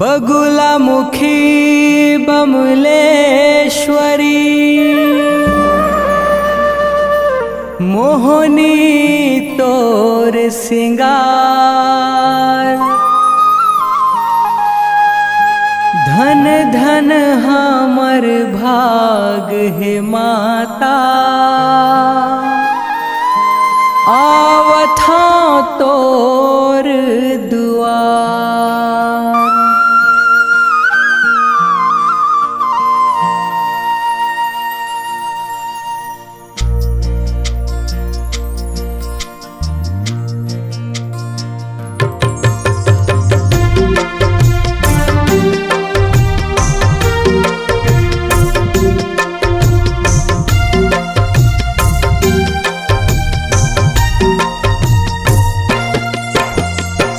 बगुला मुखी बमुलेश्वरी मोहनी तोर सिंगार धन धन हमर भाग है माता आवत हां तोर दुआर।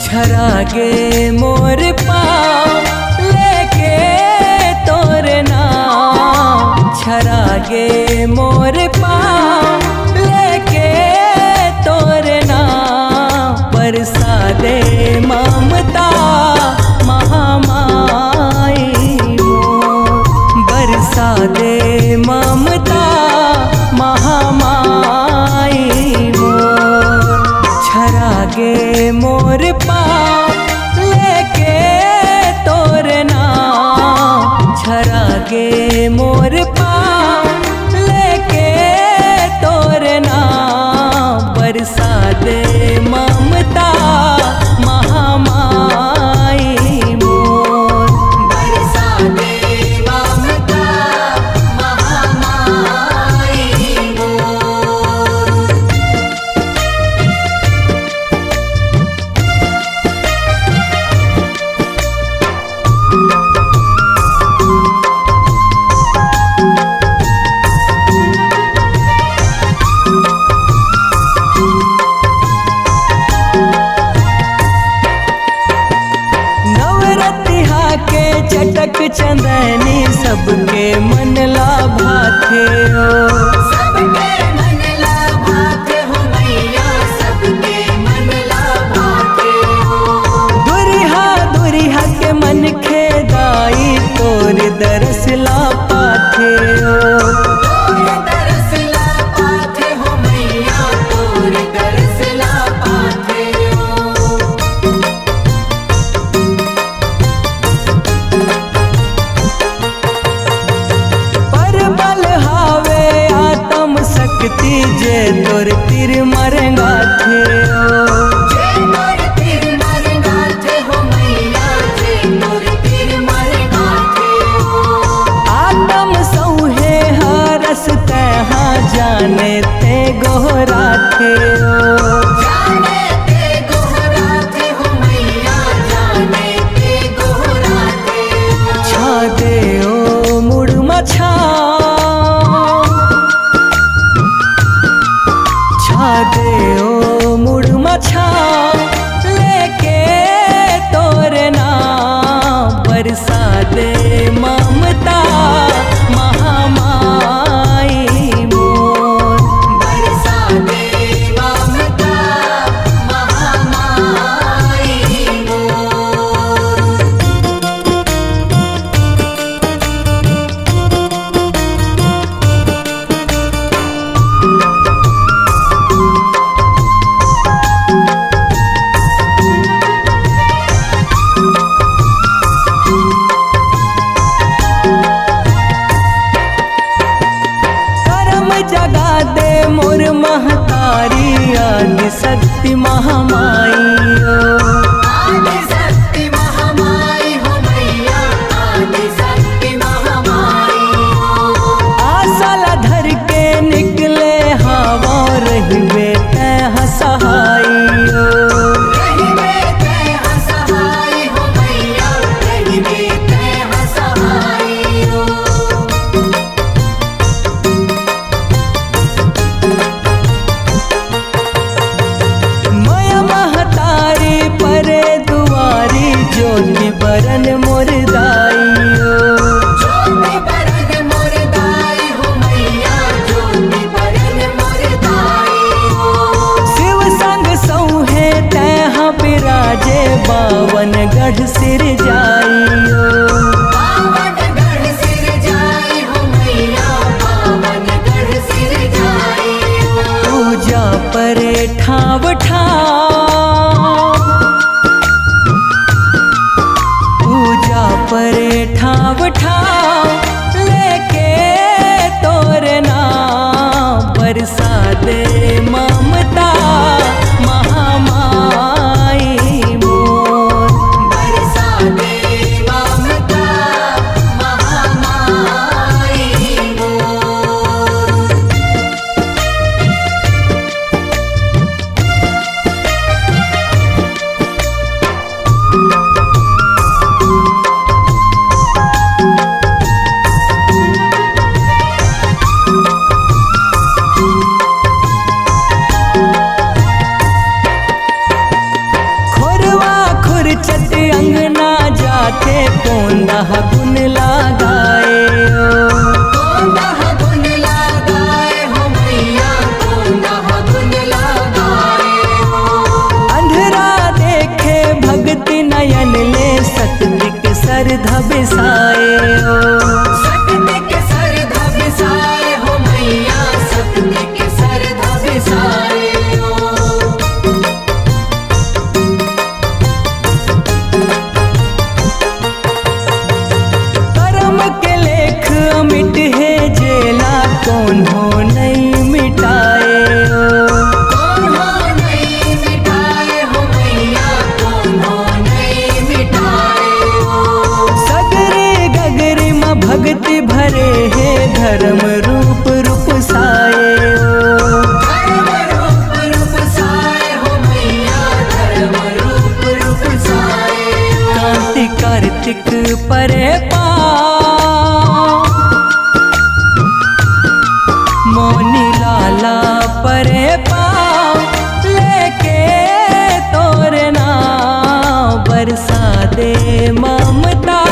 छरागे मोर पाँव लेके तोरे नाम, छरागे मोर पाँव लेके तोरे नाम, बरसा दे ममता महामाई मोर, बरसा दे ममता महामाई मोर। छरागे मोर छरागे मोर पाँव लेके तोरे नाम, बरसा दे ममता महामाई मोर, बरसा दे ममता महामाई मोर। चटक चंदनी सबके मन लाभाथे हो, सबके मन लाभाथे हो मैया, सबके मन लाभाथे हो। दुरिहा दुरिहा के मन खेदाई तोर दरस ला पाथे हो, तोर दरस ला पाथे हो मैया, तोर दरस ला पाथे हो। जे तोर तीर मरंगा थे हो, जे तोर तीर मरंगा थे हो मैया, जे तोर तीर मरंगा थे हो। आतम सौहे हरस तहा जाने ते गोहरा थे हो, जाने ते गोहरा थे हो मैया, जाने ते गोहरा थे हो। छा दे ओ मुड़मा छा, लेके तोरे नाम, बरसा दे ममता महामाई मोर, बरसा दे ममता महामाई मोर। शक्ति महामाई हो, आदि शक्ति महामाई हो मैया, आदि शक्ति महामाई हो। आसला धर के निकले हवा रहिबे ते हसहाई हो, रहिबे ते हसहाई हो मैया, रहिबे ते हसहाई हो। ज्योति बरन मोर दाई हो, ज्योति बरन मोर दाई हो मैया, ज्योति बरन मोर दाई हो। शिव संग सौहे गढ़ सिर जाइयो, पावन गढ़ सिर जाइयो मैया, पावन गढ़ सिर जाइयो। पूजा पर ठाव ठाव, पूजा पर ठाव ठाव, लेके तोरे नाम बरसा दे ममता महामाया। ममता